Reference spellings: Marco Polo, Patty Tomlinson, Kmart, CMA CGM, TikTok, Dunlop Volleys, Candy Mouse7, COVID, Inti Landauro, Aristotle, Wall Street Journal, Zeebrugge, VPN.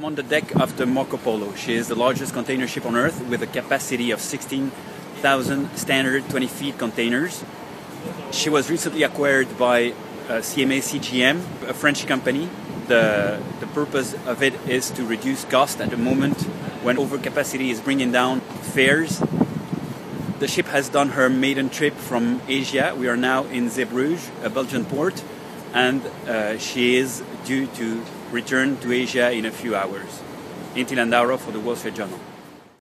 I'm on the deck of the Marco Polo. She is the largest container ship on Earth with a capacity of 16,000 standard 20-feet containers. She was recently acquired by CMA CGM, a French company. The purpose of it is to reduce cost at the moment when overcapacity is bringing down fares. The ship has done her maiden trip from Asia. We are now in Zeebrugge, a Belgian port, and she is due to return to Asia in a few hours. Inti Landauro for the Wall Street Journal.